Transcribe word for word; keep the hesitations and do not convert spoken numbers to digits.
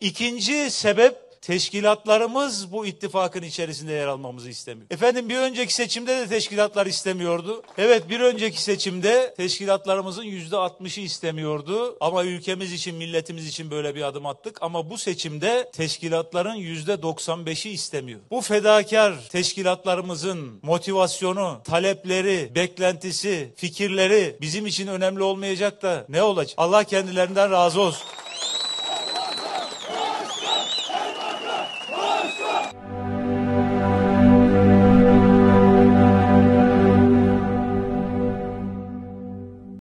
İkinci sebep, teşkilatlarımız bu ittifakın içerisinde yer almamızı istemiyor. Efendim, bir önceki seçimde de teşkilatlar istemiyordu. Evet, bir önceki seçimde teşkilatlarımızın yüzde altmışı istemiyordu. Ama ülkemiz için, milletimiz için böyle bir adım attık. Ama bu seçimde teşkilatların yüzde doksan beşi istemiyor. Bu fedakar teşkilatlarımızın motivasyonu, talepleri, beklentisi, fikirleri bizim için önemli olmayacak da ne olacak? Allah kendilerinden razı olsun.